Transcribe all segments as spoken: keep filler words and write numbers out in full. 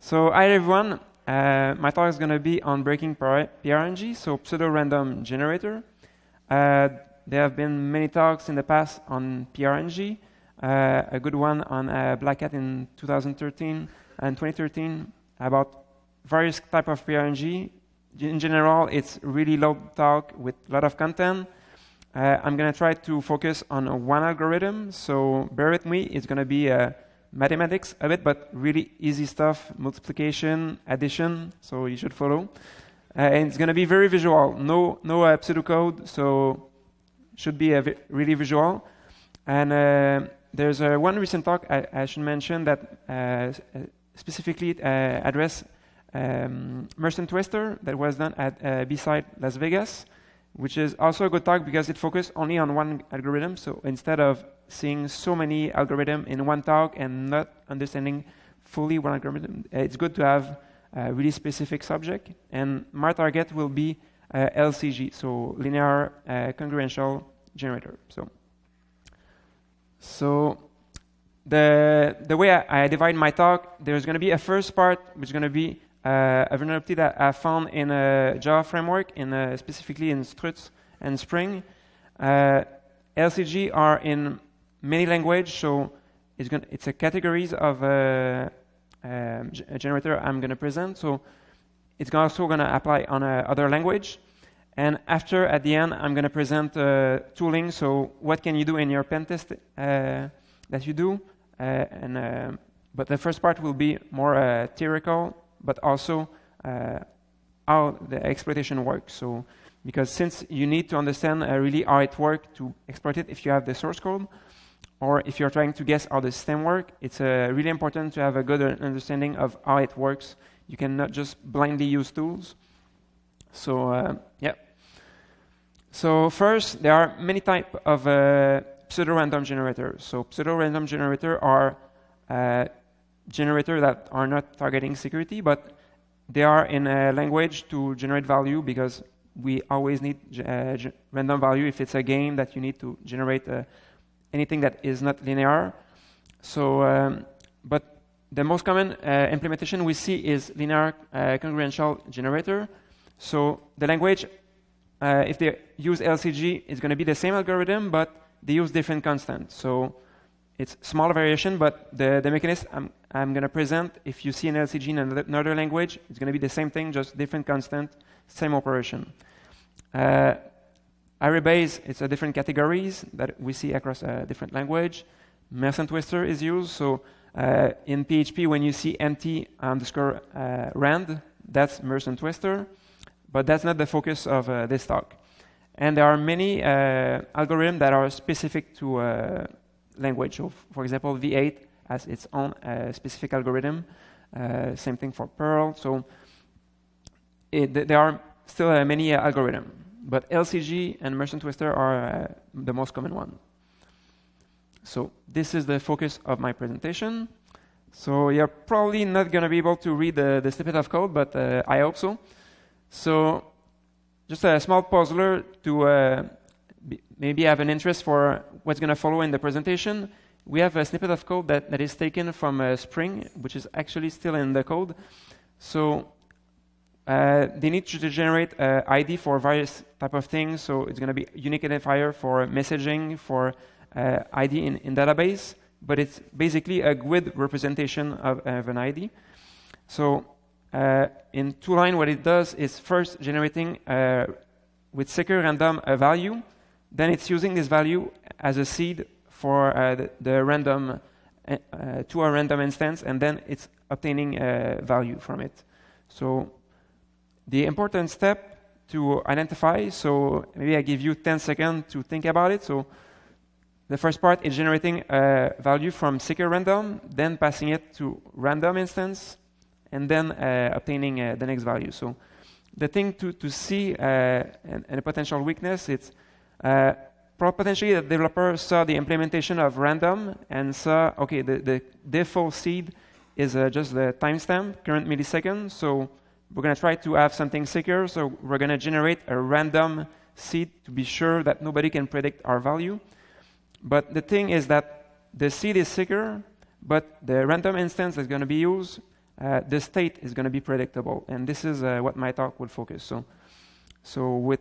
So hi everyone. Uh, my talk is going to be on breaking P R N G, so pseudo-random generator. Uh, there have been many talks in the past on P R N G. Uh, a good one on uh, Black Hat in two thousand thirteen and twenty thirteen about various type of P R N G. In general, it's really long talk with a lot of content. Uh, I'm going to try to focus on one algorithm, so bear with me. It's going to be uh, mathematics a bit, but really easy stuff, multiplication, addition, so you should follow. Uh, and it's going to be very visual, no, no uh, pseudocode, so should be uh, vi really visual. And uh, there's uh, one recent talk I, I should mention that uh, specifically uh, addressed um, Mersenne Twister that was done at uh, B-side Las Vegas, which is also a good talk because it focused only on one algorithm. So instead of seeing so many algorithms in one talk and not understanding fully one algorithm, it's good to have a really specific subject. And my target will be uh, L C G, so linear uh, congruential generator. So, so the, the way I, I divide my talk, there's going to be a first part, which is going to be Uh, a vulnerability that I found in a Java framework, in uh, specifically in Struts and Spring. Uh, L C G are in many languages, so it's, gonna, it's a categories of uh, uh, a generator I'm going to present. So it's also going to apply on uh, other language. And after, at the end, I'm going to present uh, tooling. So what can you do in your pen test uh, that you do? Uh, and uh, but the first part will be more uh, theoretical, but also uh, how the exploitation works. So, because since you need to understand uh, really how it works to exploit it if you have the source code, or if you're trying to guess how the system works, it's uh, really important to have a good understanding of how it works. You cannot just blindly use tools. So, uh, yeah. So first, there are many types of uh, pseudo-random generators. So pseudo-random generators are uh, generators that are not targeting security, but they are in a language to generate value because we always need uh, random value if it's a game that you need to generate uh, anything that is not linear. So, um, but the most common uh, implementation we see is linear uh, congruential generator. So the language, uh, if they use L C G, it's going to be the same algorithm, but they use different constants. So it's small variation, but the, the mechanism I'm, I'm going to present, if you see an L C G in another language, it's going to be the same thing, just different constant, same operation. Uh, Array base, it's a different categories that we see across a different language. Mersenne Twister is used, so uh, in P H P, when you see empty underscore uh, rand, that's Mersenne Twister, but that's not the focus of uh, this talk. And there are many uh, algorithms that are specific to uh, language. So, for example, V eight has its own uh, specific algorithm. Uh, same thing for Perl. So, it, th there are still uh, many uh, algorithms, but L C G and Mersenne Twister are uh, the most common one. So, this is the focus of my presentation. So, you're probably not going to be able to read the, the snippet of code, but uh, I hope so. So, just a small puzzler to uh, maybe have an interest for what's going to follow in the presentation. We have a snippet of code that, that is taken from uh, Spring, which is actually still in the code. So uh, they need to generate uh, I D for various type of things. So it's going to be unique identifier for messaging, for uh, I D in, in database. But it's basically a G U I D representation of, of an I D. So uh, in two line, what it does is first generating uh, with secure random a value. Then it's using this value as a seed for uh, the, the random uh, uh, to a random instance, and then it's obtaining a uh, value from it. So the important step to identify, so maybe I give you ten seconds to think about it. So the first part is generating a value from secure random, then passing it to random instance, and then uh, obtaining uh, the next value. So the thing to, to see uh, and, and a potential weakness, it's Uh, potentially, the developer saw the implementation of random and saw, okay, the, the default seed is uh, just the timestamp, current millisecond. So we're going to try to have something secure. So we're going to generate a random seed to be sure that nobody can predict our value. But the thing is that the seed is secure, but the random instance that's going to be used uh, the state is going to be predictable. And this is uh, what my talk will focus. So, so with,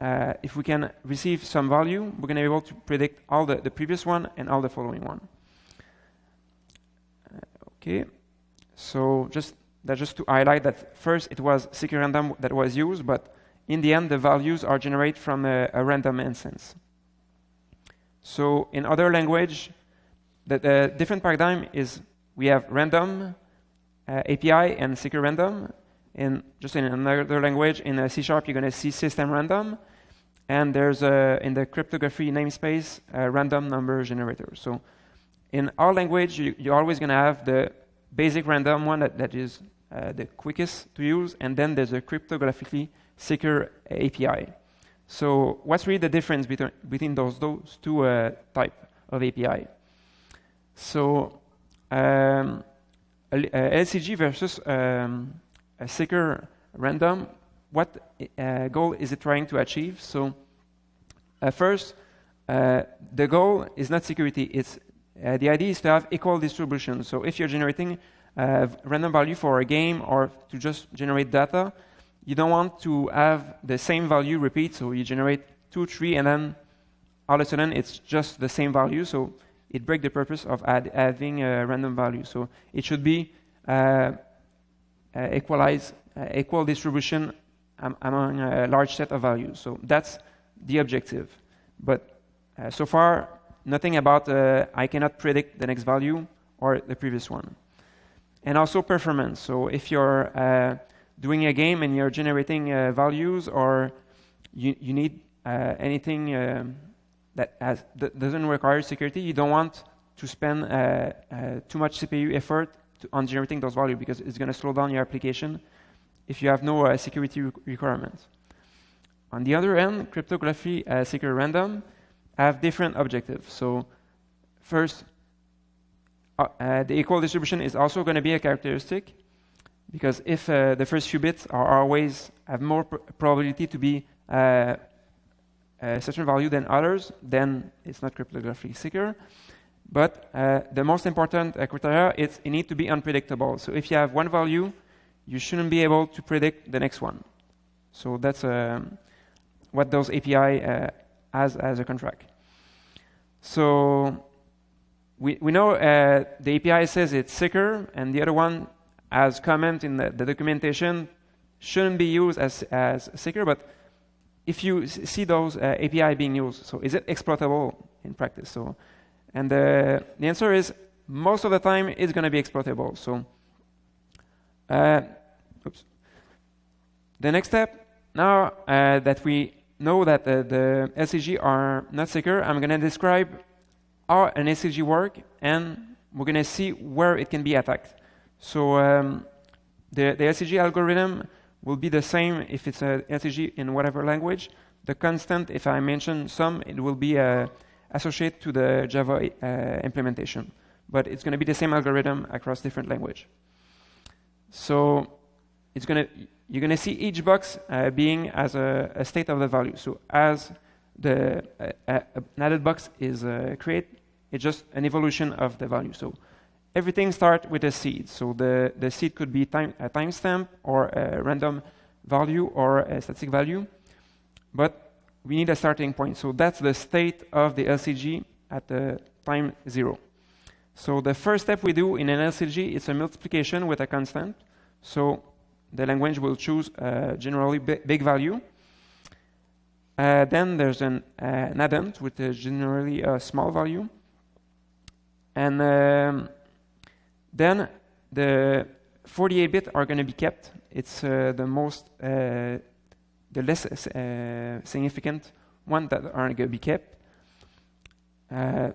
uh, if we can receive some value, we're going to be able to predict all the, the previous one and all the following one. Uh, okay. So just, that just to highlight that first it was C#Random that was used, but in the end the values are generated from a, a random instance. So in other language, the, the different paradigm is we have random, uh, A P I, and C#Random. In just in another language, in uh, C sharp, you're going to see System.Random, and there's uh, in the cryptography namespace uh, random number generator. So in our language, you, you're always going to have the basic random one that, that is uh, the quickest to use, and then there's a cryptographically secure A P I. So what's really the difference between, between those, those two uh, type of A P I? So um, a, a L C G versus um, a secure random, what uh, goal is it trying to achieve? So uh, first, uh, the goal is not security, it's Uh, the idea is to have equal distribution. So if you're generating uh, random value for a game or to just generate data, you don't want to have the same value repeat. So you generate two, three, and then all of a sudden it's just the same value. So it breaks the purpose of add, having a random value. So it should be uh, uh, equalized, uh, equal distribution um, among a large set of values. So that's the objective. But uh, so far, nothing about uh, I cannot predict the next value or the previous one. And also performance. So if you're uh, doing a game and you're generating uh, values, or you, you need uh, anything um, that, has, that doesn't require security, you don't want to spend uh, uh, too much C P U effort to on generating those values, because it's going to slow down your application if you have no uh, security re requirements. On the other end, cryptography uh, secure random have different objectives. So first, uh, uh, the equal distribution is also going to be a characteristic, because if uh, the first few bits are always have more pr probability to be uh, a certain value than others, then it's not cryptographically secure. But uh, the most important uh, criteria is it needs to be unpredictable. So if you have one value, you shouldn't be able to predict the next one. So that's um, what those A P I uh, As, as a contract. So we, we know uh, the A P I says it's secure, and the other one, as comment in the, the documentation, shouldn't be used as, as secure, but if you see those uh, A P I being used, so is it exploitable in practice? So, and uh, the answer is most of the time it's going to be exploitable. So uh, oops. The next step, now uh, that we know that uh, the L C G are not secure, I'm going to describe how an L C G works, and we're going to see where it can be attacked. So um, the, the L C G algorithm will be the same if it's an L C G in whatever language. The constant, if I mention some, it will be uh, associated to the Java uh, implementation. But it's going to be the same algorithm across different language. So it's going to you're going to see each box uh, being as a, a state of the value. So as the uh, uh, added box is uh, created, it's just an evolution of the value. So everything starts with a seed. So the, the seed could be time, a timestamp or a random value or a static value. But we need a starting point. So that's the state of the L C G at the time zero. So the first step we do in an L C G is a multiplication with a constant. So the language will choose uh, generally big value. Uh, then there's an, uh, an addend with a generally uh, small value. And um, then the forty-eight bits are going to be kept. It's uh, the most, uh, the less uh, significant one that aren't going to be kept. Uh,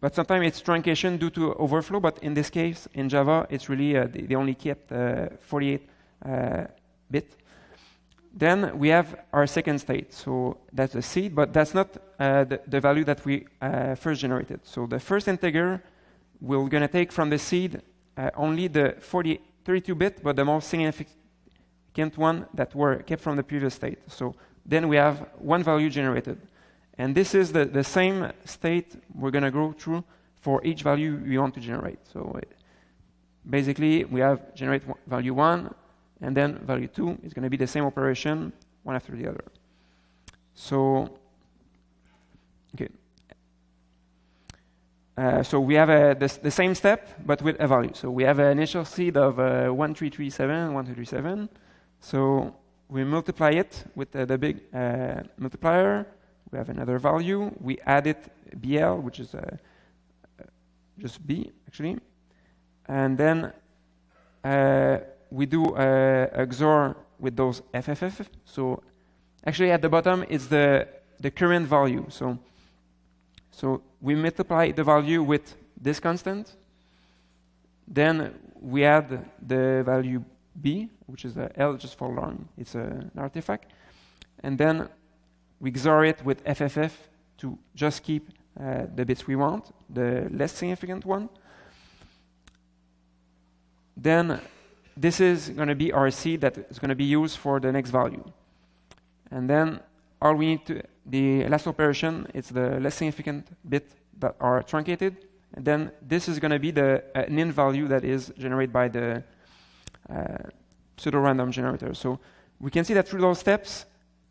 but sometimes it's truncation due to overflow. But in this case, in Java, it's really uh, they only kept uh, forty-eight. Uh, bit. Then we have our second state. So that's a seed, but that's not uh, the, the value that we uh, first generated. So the first integer, we're going to take from the seed uh, only the thirty-two bit, but the most significant one that were kept from the previous state. So then we have one value generated. And this is the, the same state we're going to go through for each value we want to generate. So it, basically we have generate value one and then value two is going to be the same operation one after the other. So, okay. Uh, so we have a, the, the same step, but with a value. So we have an initial seed of uh, one three three seven, one two three seven. So we multiply it with uh, the big uh, multiplier. We have another value. We add it B L, which is uh, just B, actually. And then uh, we do uh, X O R with those F F F. So actually at the bottom is the, the current value. So So we multiply the value with this constant. Then we add the value b, which is a L just for long. It's a, an artifact. And then we X O R it with F F F to just keep uh, the bits we want, the less significant one. Then this is going to be our seed that is going to be used for the next value. And then all we need to the last operation, it's the less significant bit that are truncated, and then this is going to be the uh, an int value that is generated by the uh, pseudo-random generator. So we can see that through those steps,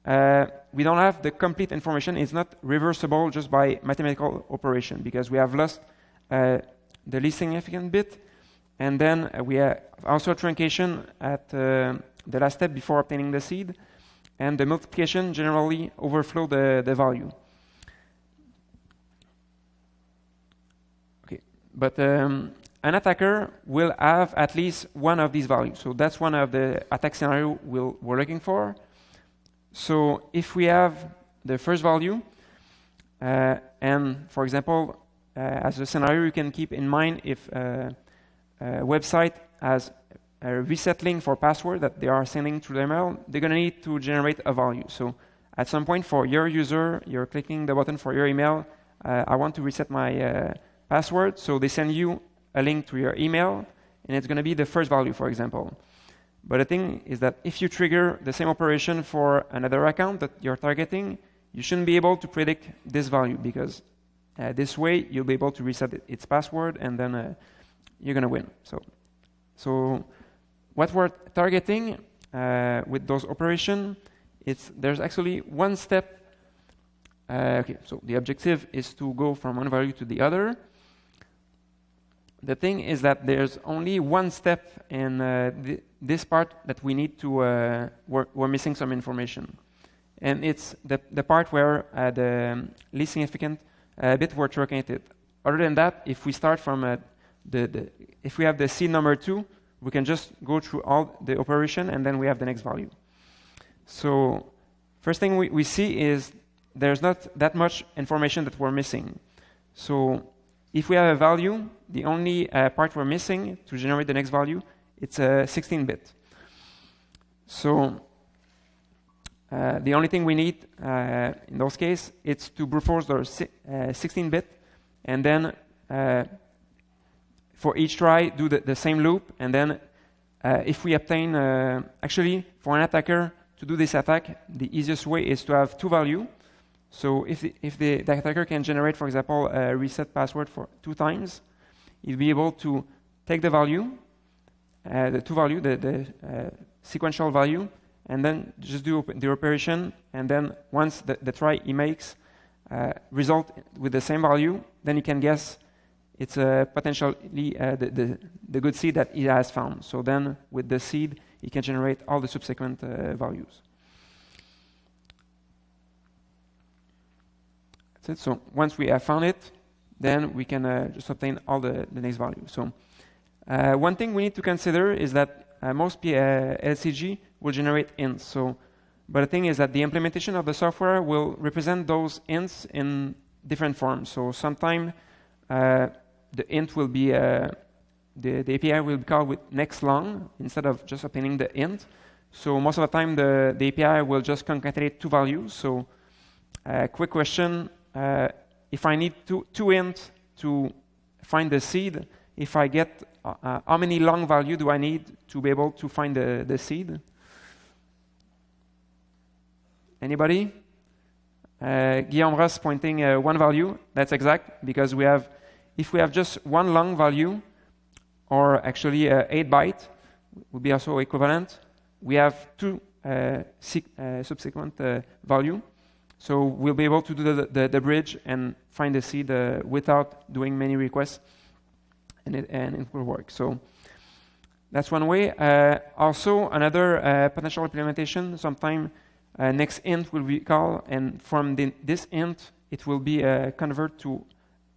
uh, we don't have the complete information. It's not reversible just by mathematical operation because we have lost uh, the least significant bit, and then uh, we have also a truncation at uh, the last step before obtaining the seed. And the multiplication generally overflow the, the value. Okay, but um, an attacker will have at least one of these values. So that's one of the attack scenario we'll, we're looking for. So if we have the first value, uh, and for example, uh, as a scenario, you can keep in mind if uh, a website has a reset link for password that they are sending through the mail, they're going to need to generate a value. So at some point for your user, you're clicking the button for your email, uh, I want to reset my uh, password, so they send you a link to your email, and it's going to be the first value, for example. But the thing is that if you trigger the same operation for another account that you're targeting, you shouldn't be able to predict this value, because uh, this way you'll be able to reset it, its password, and then uh, you're going to win. So, so what we're targeting uh, with those operations, it's there's actually one step. Uh, okay, so the objective is to go from one value to the other. The thing is that there's only one step in uh, th this part that we need to, uh, we're, we're missing some information. And it's the, the part where uh, the least significant uh, bit were truncated. Other than that, if we start from uh, the, the, if we have the seed number two, we can just go through all the operation, and then we have the next value. So first thing we, we see is there's not that much information that we're missing. So if we have a value, the only uh, part we're missing to generate the next value, it's a sixteen bit. So uh, the only thing we need uh, in those cases, it's to brute force the sixteen bit, and then uh, for each try, do the, the same loop, and then uh, if we obtain, uh, actually, for an attacker to do this attack, the easiest way is to have two value. So if the, if the, the attacker can generate, for example, a reset password for two times, he'll be able to take the value, uh, the two value, the, the uh, sequential value, and then just do op the operation, and then once the, the try he makes uh, result with the same value, then he can guess it's uh, potentially uh, the, the, the good seed that it has found. So then with the seed, you can generate all the subsequent uh, values. That's it. So once we have found it, then we can uh, just obtain all the, the next value. So uh, one thing we need to consider is that uh, most P uh, L C G will generate ints. So, but the thing is that the implementation of the software will represent those ints in different forms. So sometimes uh, the int will be, uh, the, the A P I will be called with next long instead of just obtaining the int. So most of the time, the, the A P I will just concatenate two values. So a uh, quick question, uh, if I need two, two int to find the seed, if I get, uh, how many long value do I need to be able to find the, the seed? Anybody? Uh, Guillaume Ross pointing uh, one value. That's exact, because we have, if we have just one long value, or actually uh, eight byte would be also equivalent. We have two uh, uh, subsequent uh, value. So we'll be able to do the, the, the bridge and find the seed uh, without doing many requests, and it, and it will work. So that's one way. Uh, also, another uh, potential implementation, sometime uh, next int will be called, and from the, this int, it will be uh, converted to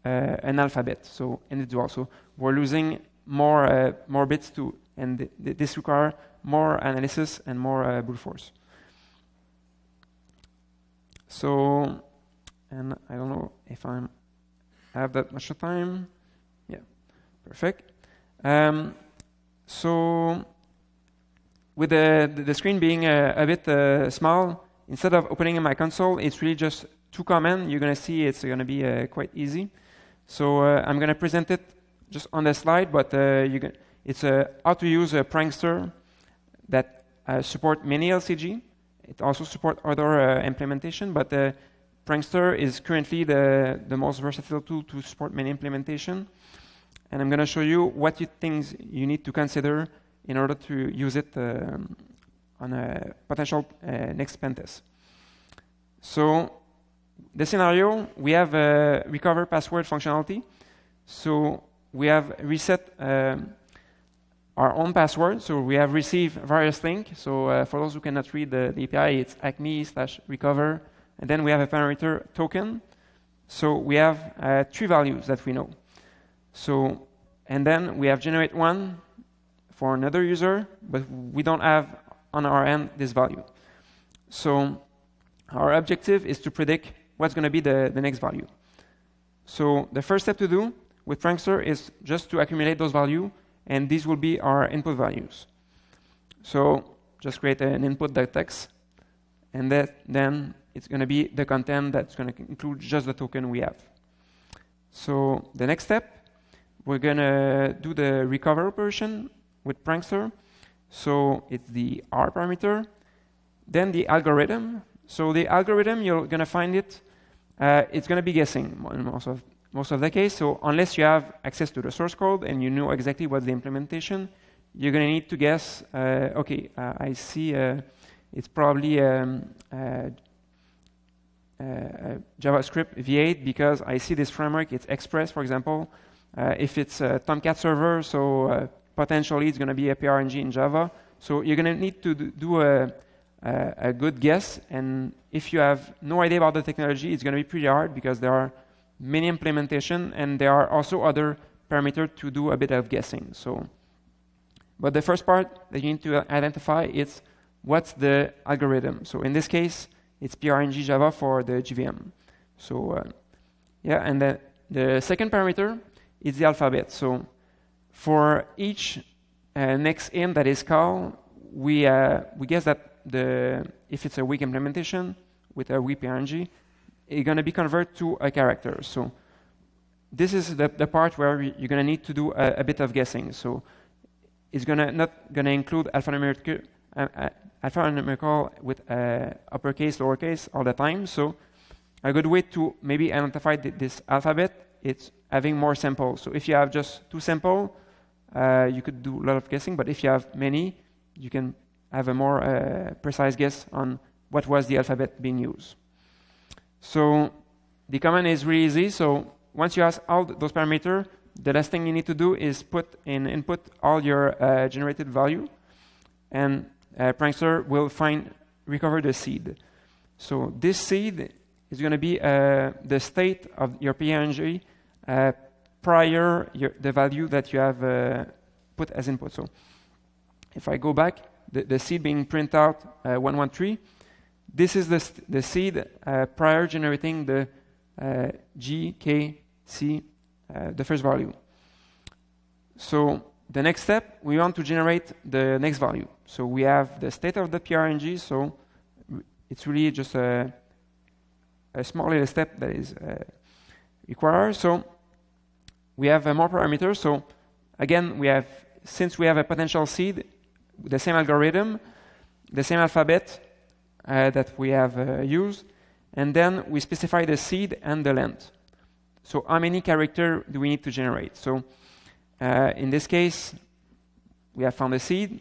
uh, an alphabet. So, and it do also. We're losing more, uh, more bits too, and th th this requires more analysis and more uh, brute force. So, and I don't know if I'm, I have that much time. Yeah, perfect. Um, so, with the, the screen being a, a bit uh, small, instead of opening in my console, it's really just two commands. You're going to see it's going to be uh, quite easy. So, uh, I'm going to present it just on the slide, but uh, you can, it's uh, how to use a Prankster that uh, support many L C G. It also supports other uh, implementation, but uh, Prankster is currently the, the most versatile tool to support many implementation. And I'm going to show you what you things you need to consider in order to use it um, on a potential uh, next pen test. So the scenario, we have uh, recover password functionality. So we have reset um, our own password, so we have received various links. So uh, for those who cannot read the, the A P I, it's acme slash recover. And then we have a parameter token. So we have uh, three values that we know. So, and then we have generate one for another user, but we don't have on our end this value. So our objective is to predict what's going to be the, the next value. So the first step to do with Prankster is just to accumulate those values, and these will be our input values. So just create an input.text, and that, then it's going to be the content that's going to include just the token we have. So the next step, we're going to do the recover operation with Prankster. So it's the R parameter. Then the algorithm. So the algorithm, you're going to find it. Uh, it's going to be guessing in most of most of the case, so unless you have access to the source code and you know exactly what's the implementation, you're going to need to guess, uh, okay, uh, I see uh, it's probably um, uh, uh, JavaScript V eight because I see this framework, it's Express, for example. Uh, if it's a Tomcat server, so uh, potentially it's going to be a P R N G in Java. So you're going to need to do a, a, a good guess, and if you have no idea about the technology, it's going to be pretty hard because there are many implementation, and there are also other parameters to do a bit of guessing. So, but the first part that you need to identify is what's the algorithm. So in this case, it's P R N G Java for the G V M. So uh, yeah, and the, the second parameter is the alphabet. So for each uh, next int that is called, we uh, we guess that the if it's a weak implementation with a weak P R N G, it's going to be converted to a character. So this is the, the part where you're going to need to do a, a bit of guessing. So it's gonna not going to include alphanumeric, uh, uh, alphanumerical with uh, uppercase, lowercase all the time. So a good way to maybe identify th this alphabet is having more samples. So if you have just two samples, uh, you could do a lot of guessing. But if you have many, you can have a more uh, precise guess on what was the alphabet being used. So the command is really easy. So once you ask all those parameters, the last thing you need to do is put in input all your uh, generated value, and uh, Prankster will find recover the seed. So this seed is going to be uh, the state of your P R N G uh, prior your, the value that you have uh, put as input. So if I go back, the, the seed being printed out uh, one one three. This is the, st the seed uh, prior generating the uh, G, K, C, uh, the first value. So the next step, we want to generate the next value. So we have the state of the P R N G, so it's really just a, a small little step that is uh, required. So we have uh, more parameters. So again, we have, since we have a potential seed, the same algorithm, the same alphabet, Uh, that we have uh, used, and then we specify the seed and the length. So how many characters do we need to generate? So Uh, in this case, we have found a seed.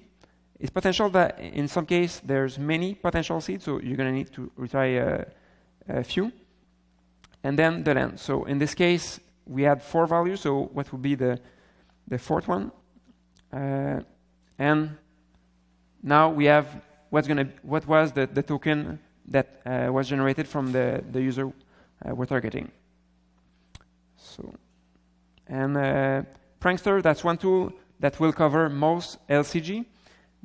It's potential that in some case there's many potential seeds, so you're going to need to retry a, a few. And then the length. So in this case, we had four values, so what would be the, the fourth one? Uh, and now we have what's gonna, what was the, the token that uh, was generated from the, the user uh, we're targeting. So, and uh, Prankster, that's one tool that will cover most L C G.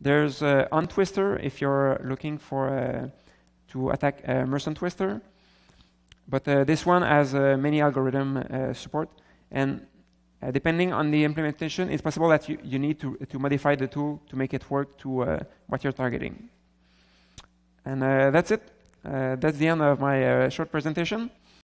There's uh, Untwister if you're looking for uh, to attack uh, Mersenne Twister. But uh, this one has uh, many algorithm uh, support, and uh, depending on the implementation, it's possible that you, you need to, to modify the tool to make it work to uh, what you're targeting. And uh, that's it. Uh, that's the end of my uh, short presentation.